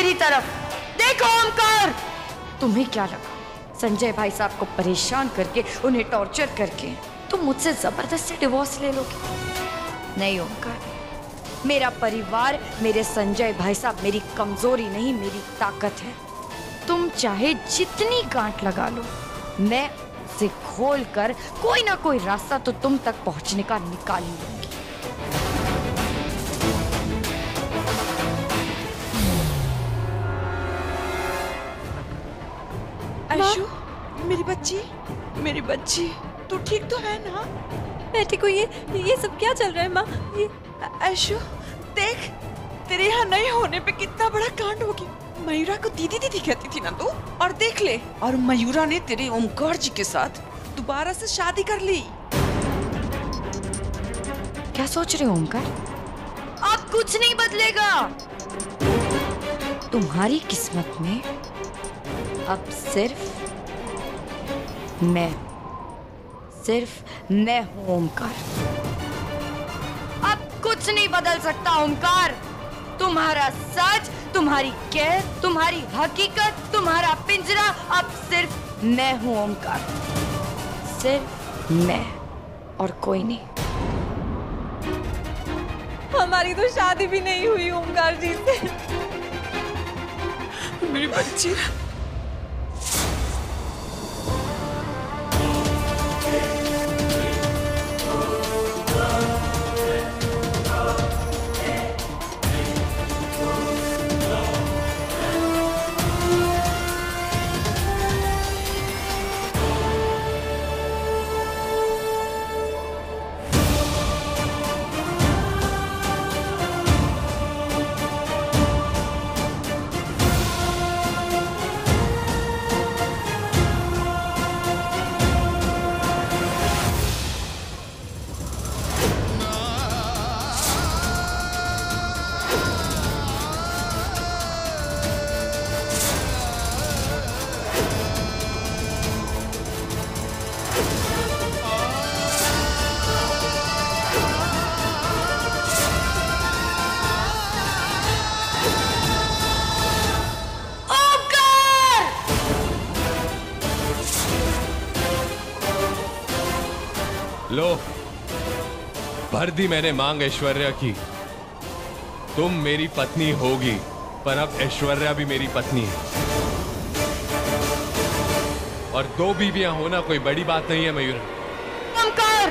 मेरी तरफ। देखो ओमकार, तुम्हें क्या लगा संजय भाई साहब को परेशान करके, उन्हें टॉर्चर करके तुम मुझसे जबरदस्ती डिवोर्स ले लोगे? नहीं ओमकार, मेरा परिवार, मेरे संजय भाई साहब मेरी कमजोरी नहीं, मेरी ताकत है। तुम चाहे जितनी गांठ लगा लो, मैं से खोल कर कोई ना कोई रास्ता तो तुम तक पहुंचने का निकाल ही लूंगी। आयशु, मेरी बच्ची, तू ठीक तो है ना? बेटी को ये सब क्या चल रहा है माँ? ये आयशु देख, तेरे यहाँ नहीं होने पे कितना बड़ा कांड हो गया। मयूरा को दीदी दीदी कहती थी ना तू, और देख ले, और मयूरा ने तेरे ओमकार जी के साथ दोबारा से शादी कर ली। क्या सोच रहे हो ओमकार? अब कुछ नहीं बदलेगा। तुम्हारी किस्मत में अब सिर्फ मैं हूं ओमकार। अब कुछ नहीं बदल सकता ओमकार। तुम्हारा सच, तुम्हारी कैद, तुम्हारी हकीकत, तुम्हारा पिंजरा, अब सिर्फ मैं हूं ओमकार, सिर्फ मैं और कोई नहीं। हमारी तो शादी भी नहीं हुई ओमकार जी से। मेरी बच्ची, लो भर दी मैंने मांग ऐश्वर्या की। तुम मेरी पत्नी होगी, पर अब ऐश्वर्या भी मेरी पत्नी है, और दो बीवियां होना कोई बड़ी बात नहीं है। मयूरा, ओमकार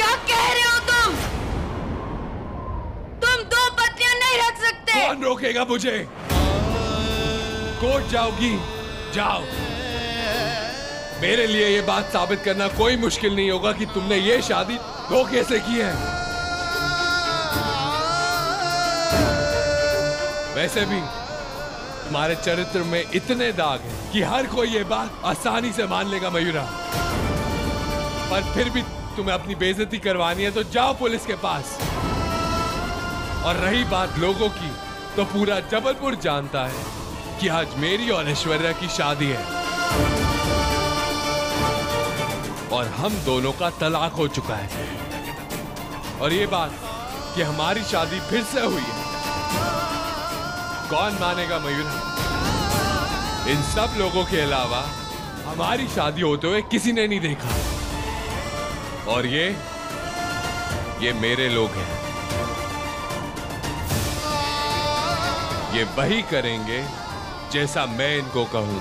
क्या कह रहे हो तुम? तुम दो पत्नियां नहीं रख सकते। कौन रोकेगा मुझे? कोर्ट जाओगी, जाओ। मेरे लिए ये बात साबित करना कोई मुश्किल नहीं होगा कि तुमने ये शादी धोखे से की है। वैसे भी तुम्हारे चरित्र में इतने दाग हैं कि हर कोई ये बात आसानी से मान लेगा मयूरा। पर फिर भी तुम्हें अपनी बेइज्जती करवानी है तो जाओ पुलिस के पास। और रही बात लोगों की, तो पूरा जबलपुर जानता है कि आज मेरी और ऐश्वर्या की शादी है, और हम दोनों का तलाक हो चुका है, और ये बात कि हमारी शादी फिर से हुई है, कौन मानेगा मयूरा? इन सब लोगों के अलावा हमारी शादी होते हुए किसी ने नहीं देखा, और ये मेरे लोग हैं। ये वही करेंगे जैसा मैं इनको कहूं।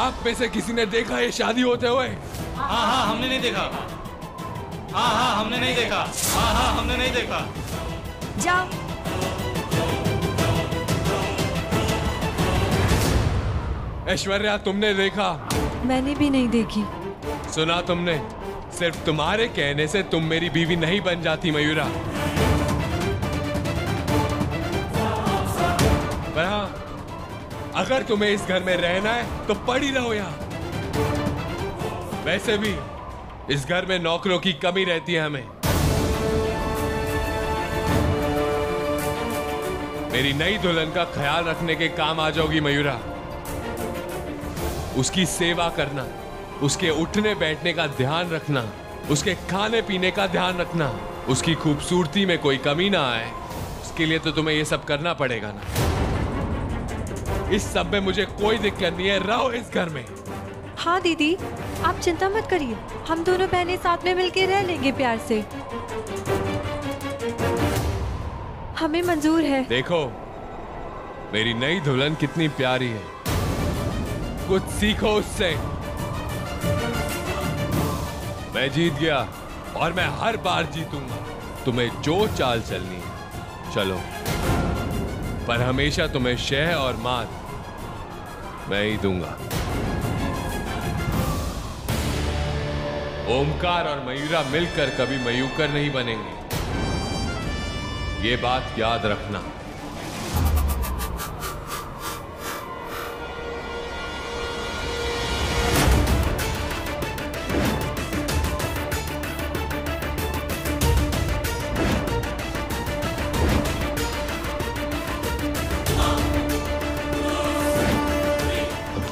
आप में से किसी ने देखा ये शादी होते हुए? हाँ, हमने नहीं देखा। हाँ, हमने नहीं देखा। हाँ, हमने नहीं देखा। जाओ। ऐश्वर्या, तुमने देखा? मैंने भी नहीं देखी। सुना तुमने? सिर्फ तुम्हारे कहने से तुम मेरी बीवी नहीं बन जाती मयूरा। पर हाँ, अगर तुम्हें इस घर में रहना है तो पड़ी रहो यहाँ। वैसे भी इस घर में नौकरों की कमी रहती है हमें। मेरी नई दुल्हन का ख्याल रखने के काम आ जाओगी मयूरा। उसकी सेवा करना, उसके उठने बैठने का ध्यान रखना, उसके खाने पीने का ध्यान रखना, उसकी खूबसूरती में कोई कमी ना आए, इसके लिए तो तुम्हें ये सब करना पड़ेगा ना। इस सब में मुझे कोई दिक्कत नहीं है, रहो इस घर में। हाँ दीदी, आप चिंता मत करिए, हम दोनों बहनें साथ में मिलकर रह लेंगे प्यार से। हमें मंजूर है। देखो मेरी नई दुल्हन कितनी प्यारी है, कुछ सीखो उससे। मैं जीत गया और मैं हर बार जीतूंगा। तुम्हें जो चाल चलनी है चलो, पर हमेशा तुम्हें शह और मात मैं ही दूंगा। ओमकार और मयूरा मिलकर कभी मयूकर नहीं बनेंगे, ये बात याद रखना।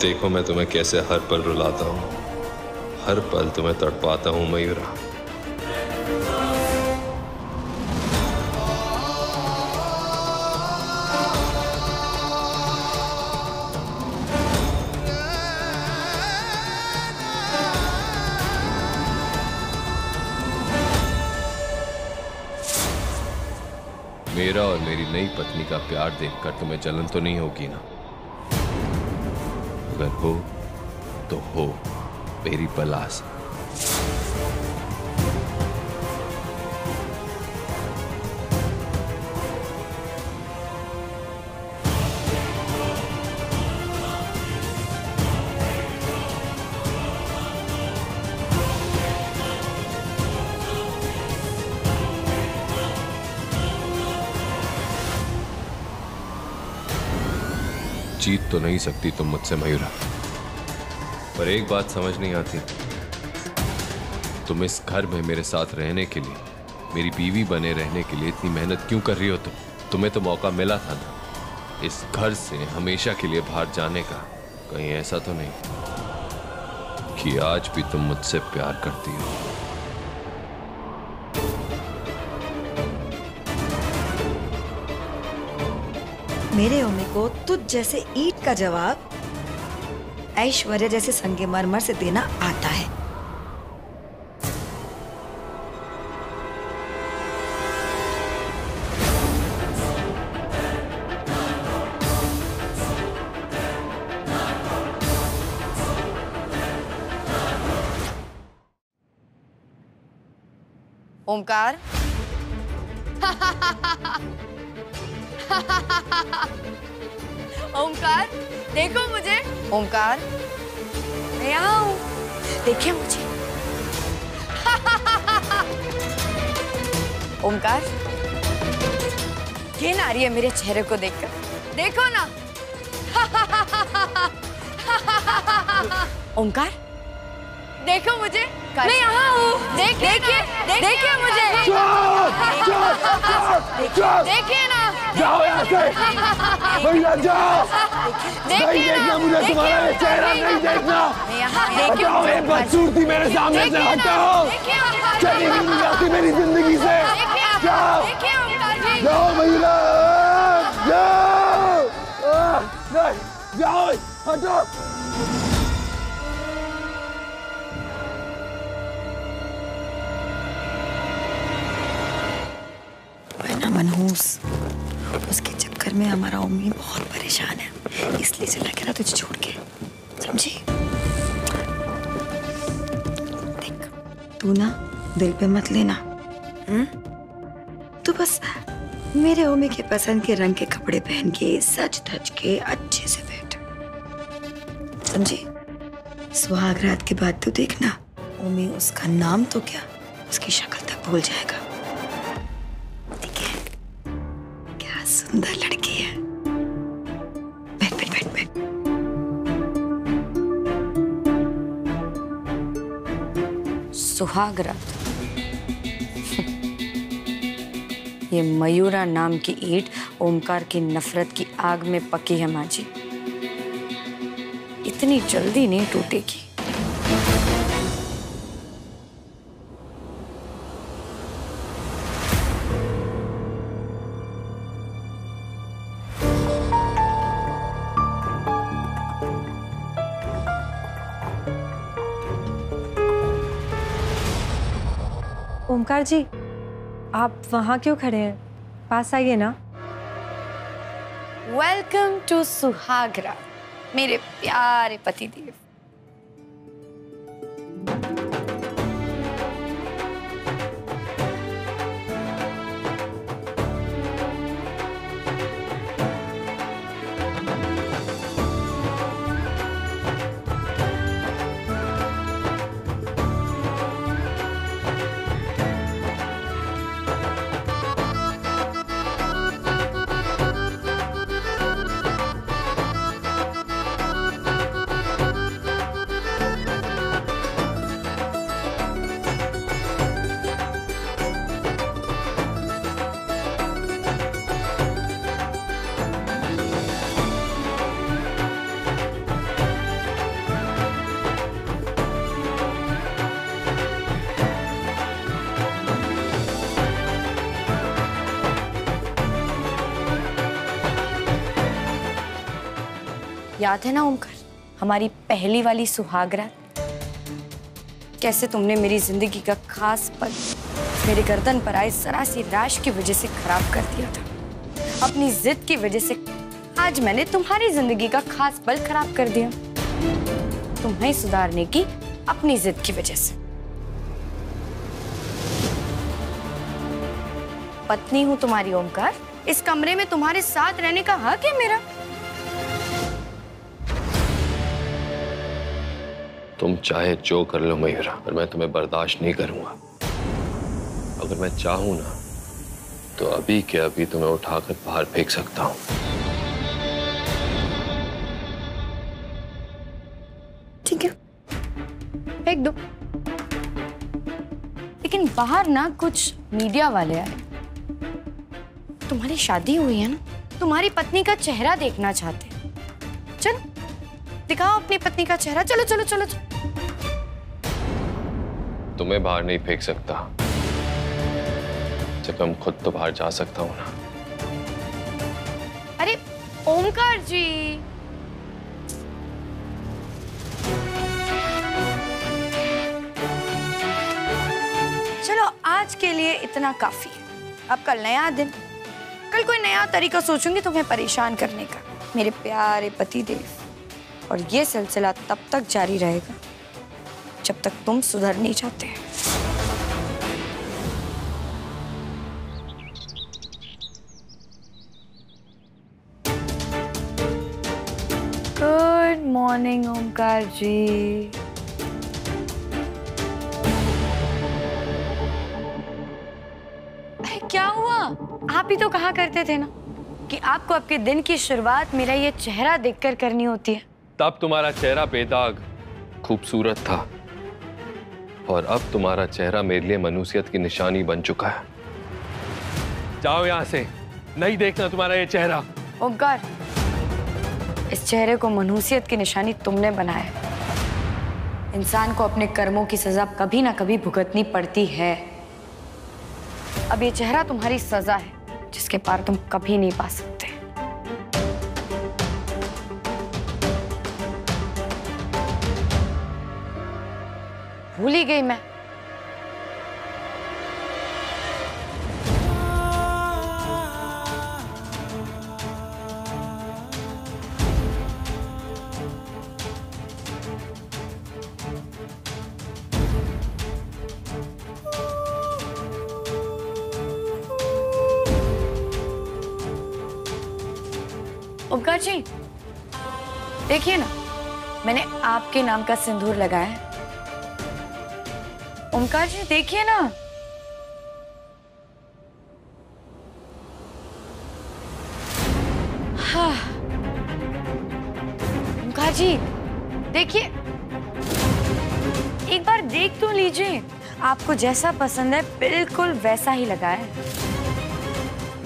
देखो मैं तुम्हें कैसे हर पल रुलाता हूँ, हर पल तुम्हें तड़पाता हूँ मयूरा। मेरा और मेरी नई पत्नी का प्यार देखकर तुम्हें जलन तो नहीं होगी ना? अगर हो तो हो मेरी भला से। जीत तो नहीं सकती तुम मुझसे मयूरा, पर एक बात समझ नहीं आती, तुम इस घर में मेरे साथ रहने के लिए, मेरी बीवी बने रहने के लिए इतनी मेहनत क्यों कर रही हो तुम? तुम्हें तो मौका मिला था ना इस घर से हमेशा के लिए बाहर जाने का, कहीं ऐसा तो नहीं कि आज भी तुम मुझसे प्यार करती हो? मेरे ओमे को तुझ जैसे ईट का जवाब ऐश्वर्या जैसे संगमरमर से देना आता है। ओमकार ओमकार देखो मुझे। ओमकार मैं यहाँ हूँ, देखिए मुझे। ओमकार ये ना रही है मेरे चेहरे को देखकर, देखो ना। ओमकार देखो मुझे, मैं यहाँ हूँ, देखिए देखिए मुझे, देखिए ना। जाओ यहाँ से भैया, जाओ। नहीं देखना मुझे, तुम्हारा ये चेहरा नहीं देखना। हटाओ ये बदसूरती मेरे सामने से, हटाओ। चली नहीं जाती मेरी जिंदगी से, जाओ जाओ भैया, जाओ जाओ, हटाओ। वरना मनहूस, उसके चक्कर में हमारा ओमी बहुत परेशान है, इसलिए चला गया तुझे छोड़ के, समझी? देख तू ना दिल पे मत लेना, तू बस मेरे ओमी के पसंद के रंग के कपड़े पहन के सच धज के अच्छे से बैठ, समझी? सुहाग रात के बाद तू देखना ओमी उसका नाम तो क्या उसकी शक्ल तक भूल जाएगा। सुंदर लड़की है, बैठ बैठ बैठ बैठ। सुहाग रात, ये मयूरा नाम की ईट ओमकार की नफरत की आग में पकी है माँ जी, इतनी जल्दी नहीं टूटेगी। ओमकार जी, आप वहाँ क्यों खड़े हैं? पास आइए ना। वेलकम टू सुहागरा, मेरे प्यारे पतिदेव। याद है ना ओमकार, हमारी पहली वाली सुहागरात, कैसे तुमने मेरी जिंदगी का खास पल मेरे गर्दन पर आए जरा सी राश की वजह से खराब कर दिया था। अपनी जिद की वजह से आज मैंने तुम्हारी जिंदगी का खास पल खराब कर दिया, तुम्हें सुधारने की अपनी जिद की वजह से। पत्नी हूँ तुम्हारी ओमकार, इस कमरे में तुम्हारे साथ रहने का हक है मेरा। तुम चाहे जो कर लो मयूरा, पर मैं तुम्हें बर्दाश्त नहीं करूंगा। अगर मैं चाहूं ना तो अभी के अभी तुम्हें उठाकर बाहर फेंक सकता हूं। ठीक है, फेंक दो, लेकिन बाहर ना कुछ मीडिया वाले आए। तुम्हारी शादी हुई है ना, तुम्हारी पत्नी का चेहरा देखना चाहते हैं। चलो दिखाओ अपनी पत्नी का चेहरा, चलो चलो चलो, चलो। तुम्हें बाहर नहीं फेंक सकता, जब हम खुद तो बाहर जा सकता हूं ना। अरे ओमकार जी, चलो आज के लिए इतना काफी है। आपका नया दिन, कल कोई नया तरीका सोचूंगी तुम्हें परेशान करने का, मेरे प्यारे पतिदेव। और ये सिलसिला तब तक जारी रहेगा जब तक तुम सुधर नहीं जाते। Good morning Omkar ji. अरे क्या हुआ? आप ही तो कहा करते थे ना कि आपको आपके दिन की शुरुआत मेरा ये चेहरा देखकर करनी होती है। तब तुम्हारा चेहरा बेदाग खूबसूरत था, और अब तुम्हारा चेहरा मेरे लिए मनुष्यत की निशानी बन चुका है। जाओ यहाँ से, नहीं देखना तुम्हारा ये चेहरा। ओमकार, इस चेहरे को मनुष्यत की निशानी तुमने बनाया। इंसान को अपने कर्मों की सजा कभी ना कभी भुगतनी पड़ती है। अब ये चेहरा तुम्हारी सजा है, जिसके पार तुम कभी नहीं पा सकते। भूल ही गई मैं, ओमकार जी देखिए ना, मैंने आपके नाम का सिंदूर लगाया है। ओमकार जी देखिए ना, हाँ ओमकार जी देखिए, एक बार देख तो लीजिए। आपको जैसा पसंद है बिल्कुल वैसा ही लगाया है,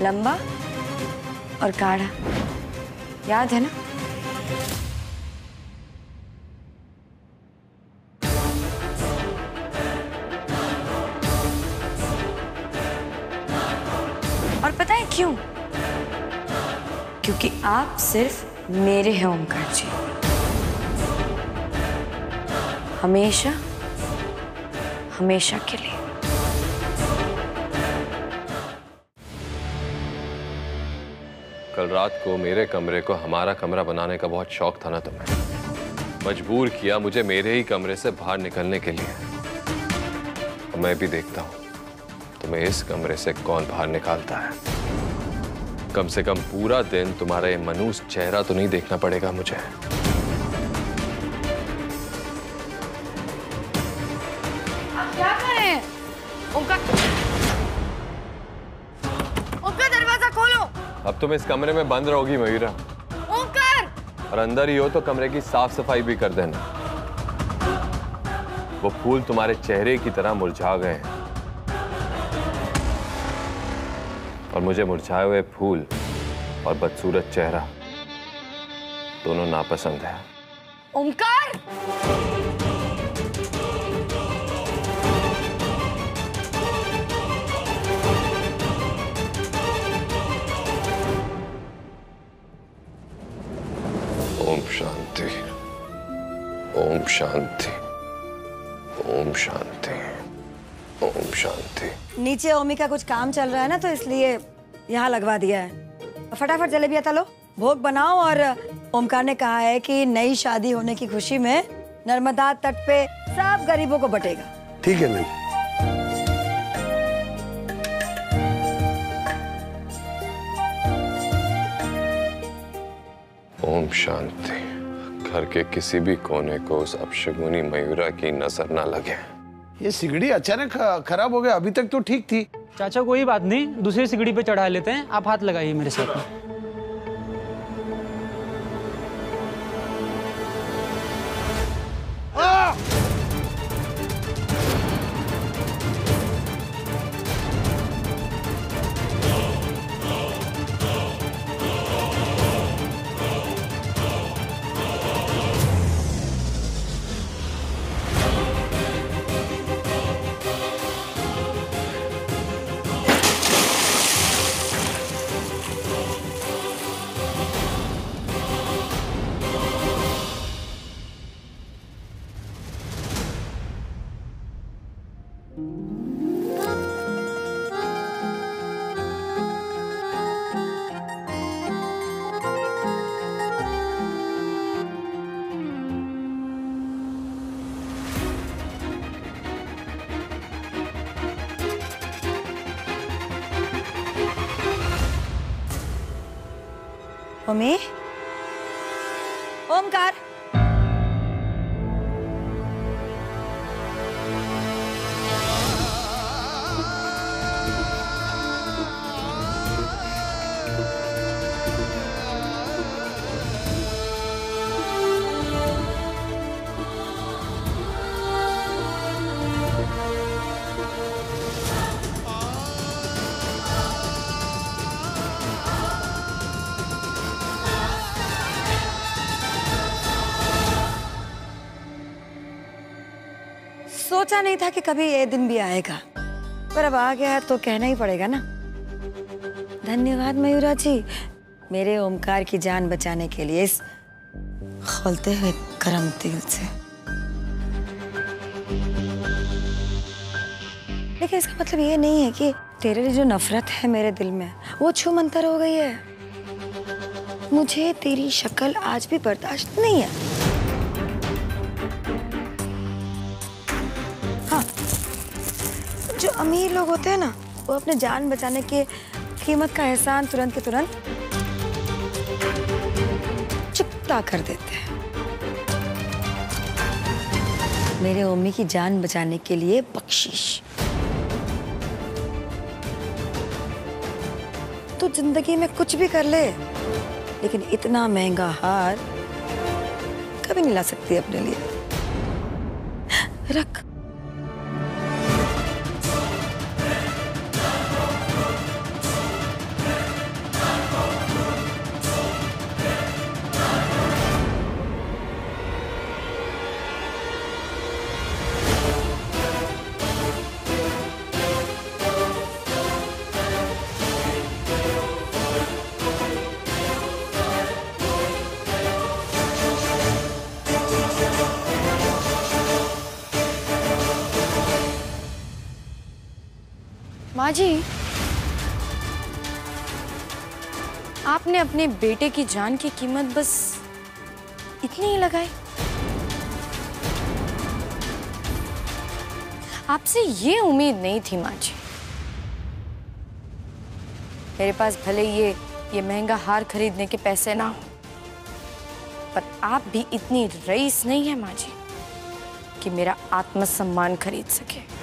लंबा और गाढ़ा, याद है ना? क्यों? क्योंकि आप सिर्फ मेरे हैं ओमकार जी, हमेशा हमेशा के लिए। कल रात को मेरे कमरे को हमारा कमरा बनाने का बहुत शौक था ना तुम्हें। मजबूर किया मुझे मेरे ही कमरे से बाहर निकलने के लिए। मैं भी देखता हूँ तुम्हें इस कमरे से कौन बाहर निकालता है। कम से कम पूरा दिन तुम्हारा ये मनूस चेहरा तो नहीं देखना पड़ेगा मुझे। क्या करें? ओमकार दरवाजा खोलो। अब तुम इस कमरे में बंद रहोगी मयूरा। ओमकार! और अंदर ही हो तो कमरे की साफ सफाई भी कर देना। वो फूल तुम्हारे चेहरे की तरह मुरझा गए हैं और मुझे मुरझाए हुए फूल और बदसूरत चेहरा दोनों नापसंद है। ओमकार! ओम शांति, ओम शांति, ओम शांति, ओम शांति। नीचे ओमी का कुछ काम चल रहा है ना, तो इसलिए यहाँ लगवा दिया है। फटाफट जलेबियाँ तलो, भोग बनाओ। और ओमकार ने कहा है कि नई शादी होने की खुशी में नर्मदा तट पे सब गरीबों को बटेगा। ठीक है मैम। ओम शांति। घर के किसी भी कोने को उस अपशगुनी मयूरा की नजर ना लगे। ये सिगड़ी अचानक खराब हो गया, अभी तक तो ठीक थी। चाचा कोई बात नहीं, दूसरी सिगड़ी पे चढ़ा लेते हैं। आप हाथ लगाइए मेरे साथ में। ओमी, ओमकार, सोचा नहीं था कि कभी ये दिन भी आएगा, पर अब आ गया है तो कहना ही पड़ेगा ना। धन्यवाद मयूरा जी, मेरे ओमकार की जान बचाने के लिए इस खोलते हुए गर्म दिल से। लेकिन इसका मतलब ये नहीं है कि तेरे लिए जो नफरत है मेरे दिल में वो छूमंतर हो गई है। मुझे तेरी शक्ल आज भी बर्दाश्त नहीं है। जो अमीर लोग होते हैं ना, वो अपने जान बचाने की कीमत का एहसान तुरंत के तुरंत चुकता कर देते हैं। मेरे ओमी की जान बचाने के लिए बख्शीश। तू जिंदगी में कुछ भी कर ले, लेकिन इतना महंगा हार कभी नहीं ला सकती अपने लिए। रख। माँ जी, आपने अपने बेटे की जान की कीमत बस इतनी ही लगाई। आपसे ये उम्मीद नहीं थी माँ जी। मेरे पास भले ये महंगा हार खरीदने के पैसे ना हो, पर आप भी इतनी रईस नहीं है माँ जी कि मेरा आत्मसम्मान खरीद सके।